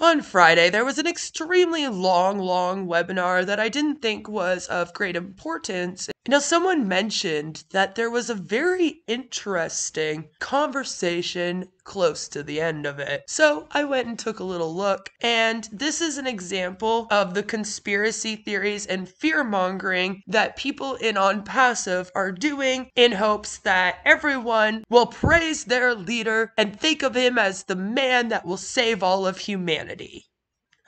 On Friday, there was an extremely long webinar that I didn't think was of great importance. Now, someone mentioned that there was a very interesting conversation close to the end of it. So I went and took a little look, and this is an example of the conspiracy theories and fear-mongering that people in OnPassive are doing in hopes that everyone will praise their leader and think of him as the man that will save all of humanity.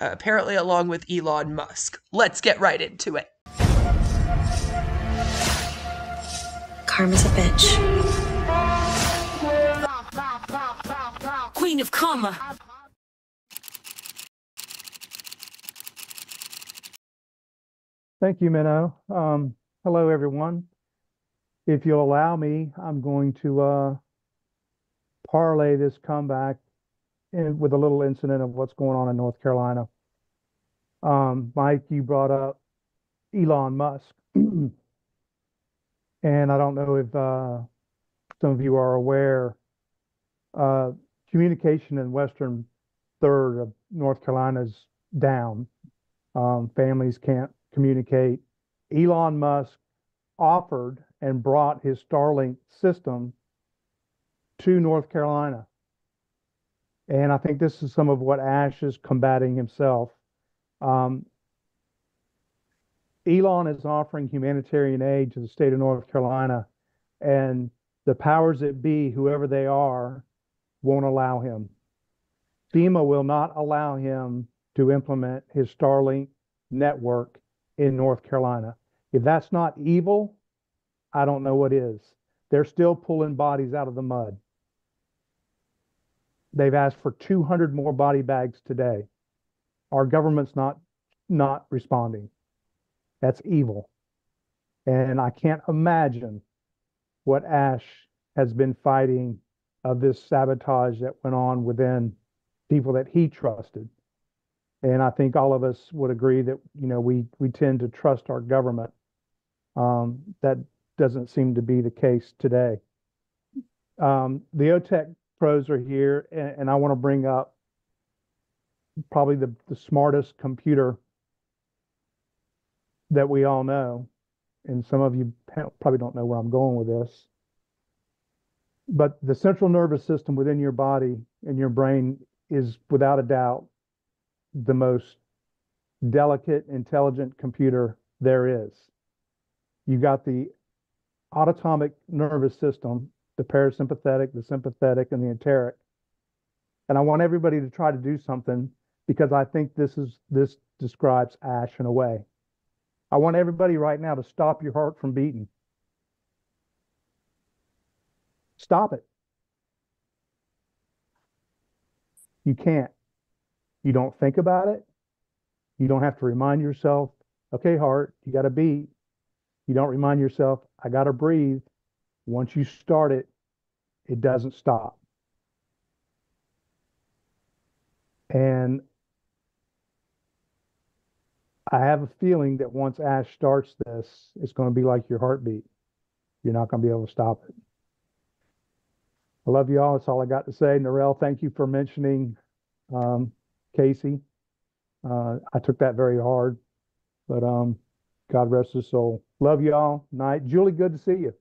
Apparently along with Elon Musk. Let's get right into it. Karma's a bitch. Queen of Karma. Thank you, Minnow. Hello, everyone. If you'll allow me, I'm going to parlay this comeback with a little incident of what's going on in North Carolina. Mike, you brought up Elon Musk. And I don't know if some of you are aware, communication in western third of North Carolina is down. Families can't communicate. Elon Musk offered and brought his Starlink system to North Carolina. And I think this is some of what Ash is combating himself. Elon is offering humanitarian aid to the state of North Carolina, and the powers that be, whoever they are, won't allow him. FEMA will not allow him to implement his Starlink network in North Carolina. If that's not evil, I don't know what is. They're still pulling bodies out of the mud. They've asked for 200 more body bags today. Our government's not responding. That's evil. And I can't imagine what Ash has been fighting of this sabotage that went on within people that he trusted. And I think all of us would agree that, you know, we tend to trust our government. That doesn't seem to be the case today. The OTEC pros are here, and I want to bring up probably the smartest computer that we all know, and some of you probably don't know where I'm going with this, but the central nervous system within your body and your brain is without a doubt the most delicate, intelligent computer there is. You got the autonomic nervous system, the parasympathetic, the sympathetic, and the enteric. And I want everybody to try to do something, because I think this describes Ash in a way. I want everybody right now to stop your heart from beating. Stop it. You can't. You don't think about it. You don't have to remind yourself, okay, heart, you got to beat. You don't remind yourself, I got to breathe. Once you start it, it doesn't stop. And I have a feeling that once Ash starts this, it's going to be like your heartbeat. You're not going to be able to stop it. I love you all. That's all I got to say. Narelle, thank you for mentioning Casey. I took that very hard, but God rest his soul. Love you all. Night. Julie, good to see you.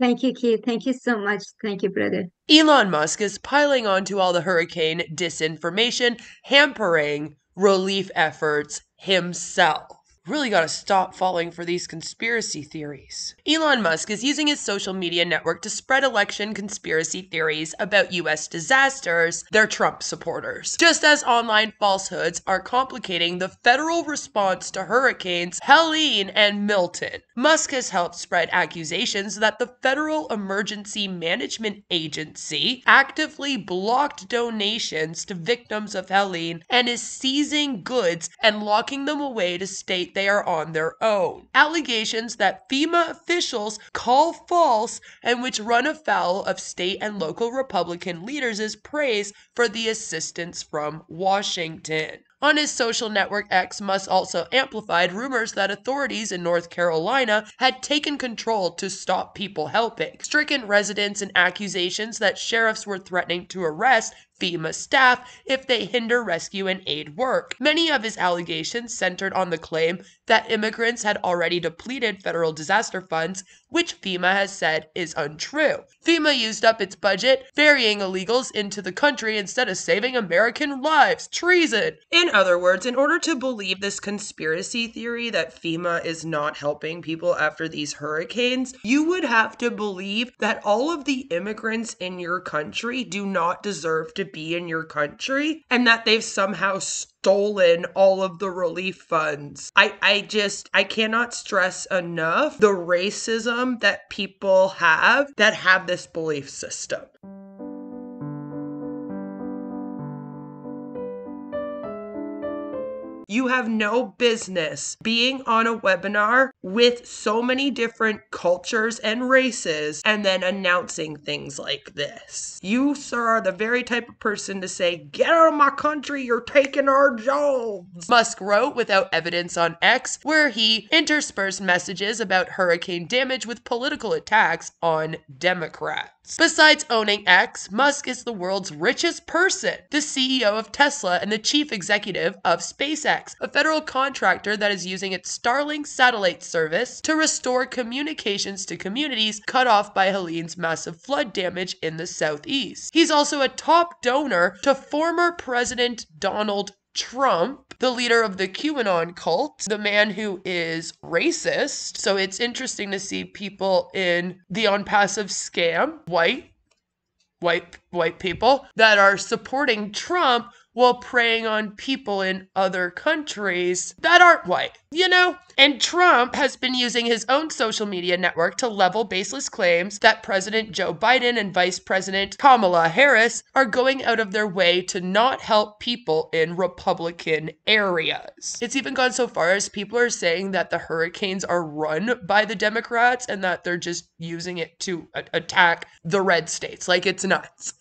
Thank you, Keith. Thank you so much. Thank you, brother. Elon Musk is piling onto all the hurricane disinformation, hampering relief efforts himself. Really got to stop falling for these conspiracy theories. Elon Musk is using his social media network to spread election conspiracy theories about U.S. disasters. They're Trump supporters. Just as online falsehoods are complicating the federal response to hurricanes Helene and Milton, Musk has helped spread accusations that the Federal Emergency Management Agency actively blocked donations to victims of Helene and is seizing goods and locking them away to state they are on their own. Allegations that FEMA officials call false and which run afoul of state and local Republican leaders' praise for the assistance from Washington. On his social network, X, Musk also amplified rumors that authorities in North Carolina had taken control to stop people helping, stricken residents, and accusations that sheriffs were threatening to arrest FEMA staff if they hinder rescue and aid work. Many of his allegations centered on the claim that immigrants had already depleted federal disaster funds, which FEMA has said is untrue. FEMA used up its budget ferrying illegals into the country instead of saving American lives. Treason! In other words, in order to believe this conspiracy theory that FEMA is not helping people after these hurricanes, you would have to believe that all of the immigrants in your country do not deserve to be in your country and that they've somehow stolen all of the relief funds. I cannot stress enough the racism that people have that have this belief system. You have no business being on a webinar with so many different cultures and races and then announcing things like this. You, sir, are the very type of person to say, "Get out of my country, you're taking our jobs," Musk wrote without evidence on X, where he interspersed messages about hurricane damage with political attacks on Democrats. Besides owning X, Musk is the world's richest person, the CEO of Tesla and the chief executive of SpaceX, a federal contractor that is using its Starlink satellite service to restore communications to communities cut off by Helene's massive flood damage in the southeast. He's also a top donor to former President Donald Trump, the leader of the QAnon cult, the man who is racist. So it's interesting to see people in the OnPassive scam, white people that are supporting Trump while preying on people in other countries that aren't white, you know? And Trump has been using his own social media network to level baseless claims that President Joe Biden and Vice President Kamala Harris are going out of their way to not help people in Republican areas. It's even gone so far as people are saying that the hurricanes are run by the Democrats and that they're just using it to attack the red states. Like, it's nuts.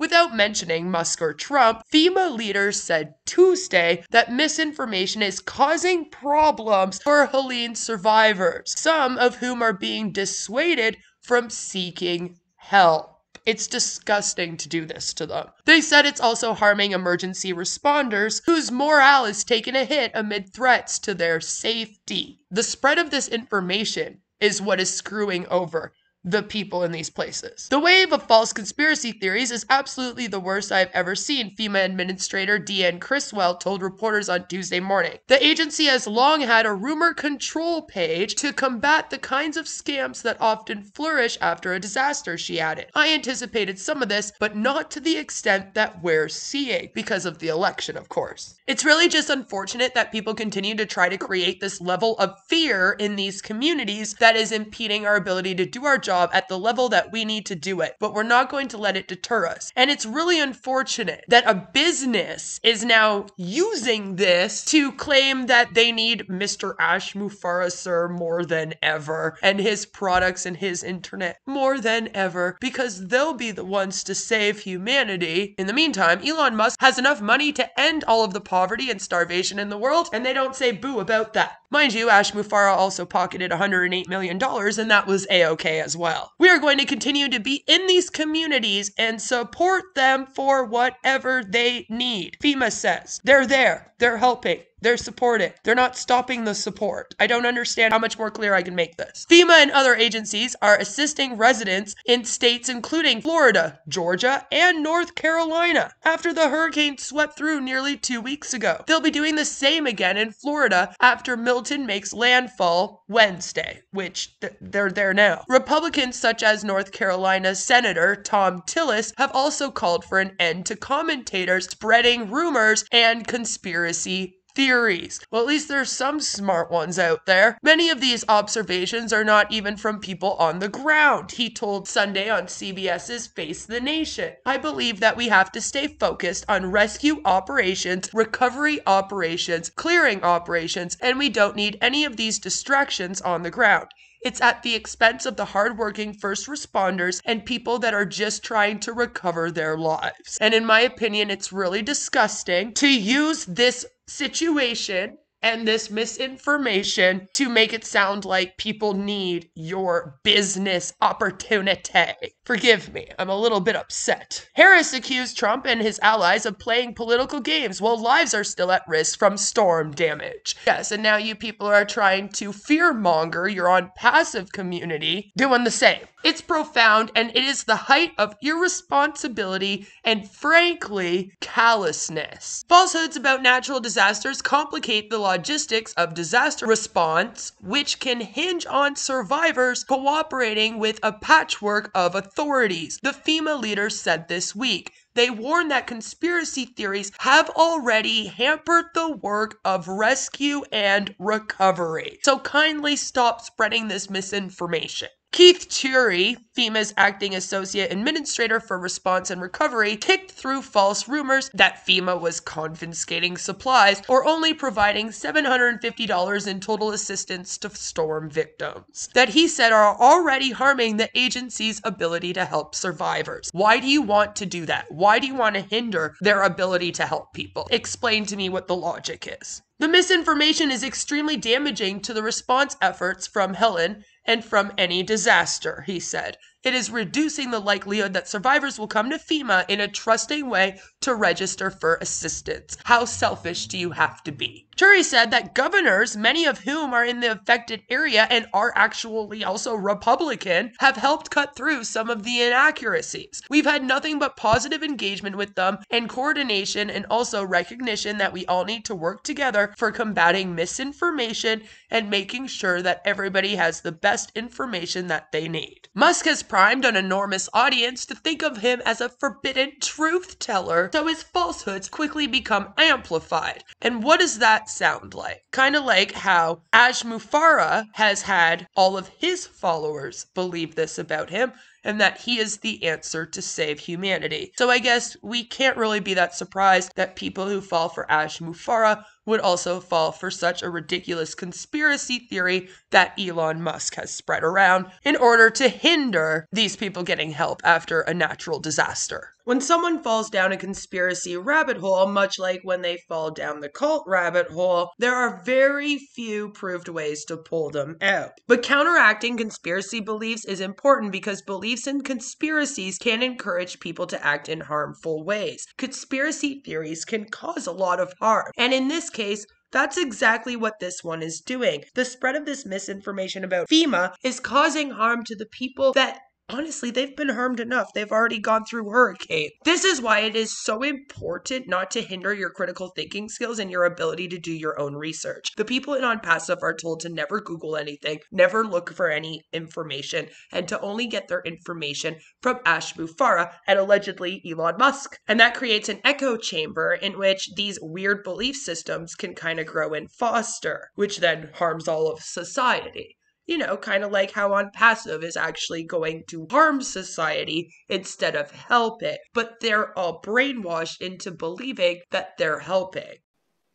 Without mentioning Musk or Trump, FEMA leaders said Tuesday that misinformation is causing problems for Helene survivors, some of whom are being dissuaded from seeking help. It's disgusting to do this to them. They said it's also harming emergency responders whose morale is taking a hit amid threats to their safety. The spread of this information is what is screwing over the people in these places. The wave of false conspiracy theories is absolutely the worst I've ever seen, FEMA Administrator Deanne Criswell told reporters on Tuesday morning. The agency has long had a rumor control page to combat the kinds of scams that often flourish after a disaster, she added. I anticipated some of this, but not to the extent that we're seeing, because of the election, of course. It's really just unfortunate that people continue to try to create this level of fear in these communities that is impeding our ability to do our job at the level that we need to do it, but we're not going to let it deter us. And it's really unfortunate that a business is now using this to claim that they need Mr. Ash Mufareh, sir, more than ever, and his products and his internet more than ever, because they'll be the ones to save humanity. In the meantime, Elon Musk has enough money to end all of the poverty and starvation in the world, and they don't say boo about that. Mind you, Ash Mufareh also pocketed $108 million, and that was A-okay as well. We are going to continue to be in these communities and support them for whatever they need. FEMA says they're there, they're helping, they're supporting. They're not stopping the support. I don't understand how much more clear I can make this. FEMA and other agencies are assisting residents in states including Florida, Georgia, and North Carolina after the hurricane swept through nearly 2 weeks ago. They'll be doing the same again in Florida after Milton makes landfall Wednesday, which they're there now. Republicans such as North Carolina Senator Tom Tillis have also called for an end to commentators spreading rumors and conspiracy theories. Well, at least there's some smart ones out there. Many of these observations are not even from people on the ground, he told Sunday on CBS's Face the Nation. I believe that we have to stay focused on rescue operations, recovery operations, clearing operations, and we don't need any of these distractions on the ground. It's at the expense of the hardworking first responders and people that are just trying to recover their lives. And in my opinion, it's really disgusting to use this situation and this misinformation to make it sound like people need your business opportunity. Forgive me, I'm a little bit upset. Harris accused Trump and his allies of playing political games while lives are still at risk from storm damage. Yes, and now you people are trying to fearmonger your OnPassive community doing the same. It's profound, and it is the height of irresponsibility and, frankly, callousness. Falsehoods about natural disasters complicate the logistics of disaster response, which can hinge on survivors cooperating with a patchwork of authorities, the FEMA leader said this week. They warn that conspiracy theories have already hampered the work of rescue and recovery. So kindly stop spreading this misinformation. Keith Turi, FEMA's acting associate administrator for response and recovery, ticked through false rumors that FEMA was confiscating supplies or only providing $750 in total assistance to storm victims, that he said are already harming the agency's ability to help survivors. Why do you want to do that? Why do you want to hinder their ability to help people? Explain to me what the logic is. The misinformation is extremely damaging to the response efforts from Helene and from any disaster, he said. It is reducing the likelihood that survivors will come to FEMA in a trusting way to register for assistance. How selfish do you have to be? Turi said that governors, many of whom are in the affected area and are actually also Republican, have helped cut through some of the inaccuracies. We've had nothing but positive engagement with them and coordination, and also recognition that we all need to work together for combating misinformation and making sure that everybody has the best information that they need. Musk has primed an enormous audience to think of him as a forbidden truth teller, so his falsehoods quickly become amplified. And what does that sound like? Kind of like how Ash Mufareh has had all of his followers believe this about him, and that he is the answer to save humanity. So I guess we can't really be that surprised that people who fall for Ash Mufareh would also fall for such a ridiculous conspiracy theory that Elon Musk has spread around in order to hinder these people getting help after a natural disaster. When someone falls down a conspiracy rabbit hole, much like when they fall down the cult rabbit hole, there are very few proved ways to pull them out. But counteracting conspiracy beliefs is important because beliefs in conspiracies can encourage people to act in harmful ways. Conspiracy theories can cause a lot of harm, and in this case, that's exactly what this one is doing. The spread of this misinformation about FEMA is causing harm to the people that, honestly, they've been harmed enough. They've already gone through hurricane. This is why it is so important not to hinder your critical thinking skills and your ability to do your own research. The people in OnPassive are told to never Google anything, never look for any information, and to only get their information from Ash Mufareh and allegedly Elon Musk. And that creates an echo chamber in which these weird belief systems can kind of grow and foster, which then harms all of society. You know, kind of like how OnPassive is actually going to harm society instead of help it. But they're all brainwashed into believing that they're helping.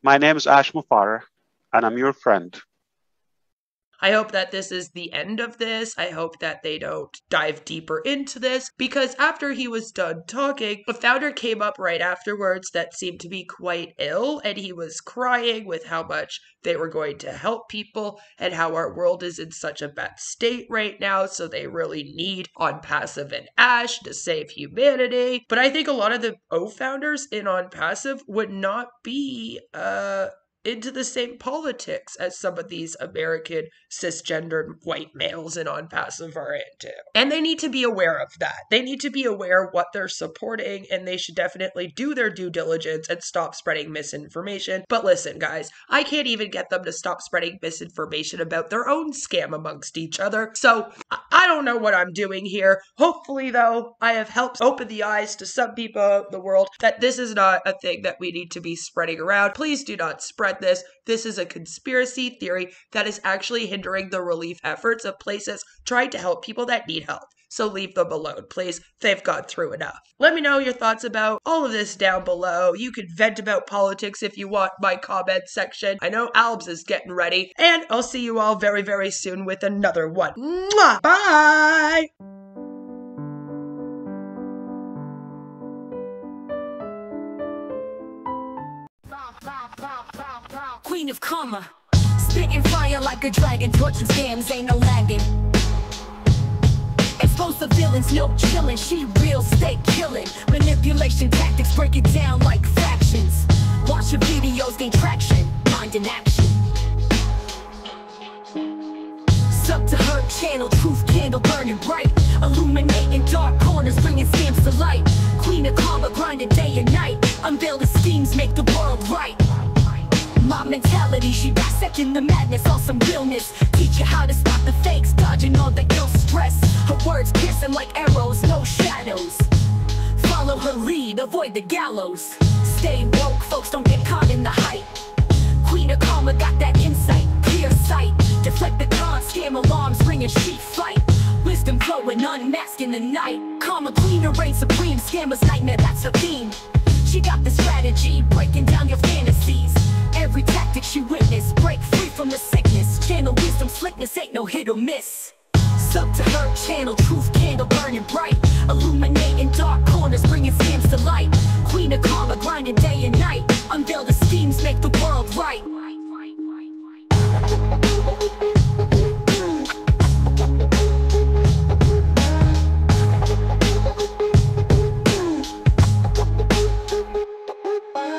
My name is Ash Mufareh, and I'm your friend. I hope that this is the end of this. I hope that they don't dive deeper into this, because after he was done talking, a founder came up right afterwards that seemed to be quite ill, and he was crying with how much they were going to help people and how our world is in such a bad state right now, so they really need OnPassive and Ash to save humanity. But I think a lot of the founders in OnPassive would not be into the same politics as some of these American cisgendered white males in OnPassive are into. And they need to be aware of that. They need to be aware what they're supporting, and they should definitely do their due diligence and stop spreading misinformation. But listen, guys, I can't even get them to stop spreading misinformation about their own scam amongst each other. So I don't know what I'm doing here. Hopefully, though, I have helped open the eyes to some people out in the world that this is not a thing that we need to be spreading around. Please do not spread this is a conspiracy theory that is actually hindering the relief efforts of places trying to help people that need help. So leave them alone, please. They've gone through enough. Let me know your thoughts about all of this down below. You can vent about politics if you want my comment section. I know Albs is getting ready, and I'll see you all very, very soon with another one. Mwah! Bye! Queen of of Karma, spitting fire like a dragon, torching scams, ain't no lagging. Explosive villains, no chilling, she real, stay killing. Manipulation tactics, break it down like fractions. Watch your videos, gain traction, mind in action. Sub to her channel, truth candle burning bright, illuminating dark corners, bringing scams to light. Queen of Karma, grinding day and night, unveil the schemes, make the world right. My mentality, she dissecting the madness, awesome realness. Teach you how to spot the fakes, dodging all the ill stress. Her words piercing like arrows, no shadows. Follow her lead, avoid the gallows. Stay woke, folks, don't get caught in the hype. Queen of Karma got that insight, clear sight. Deflect the con, scam alarms, ringing sheep flight. Wisdom flowing, unmasking the night. Karma Queen, reign supreme, scammer's nightmare, that's her theme. She got the strategy, breaking down your fantasies. Every tactic she witnessed, break free from the sickness. Channel wisdom, slickness, ain't no hit or miss. Sub to her channel, truth candle burning bright, illuminating dark corners, bringing scams to light. Queen of Karma grinding day and night, unveil the schemes, make the world right.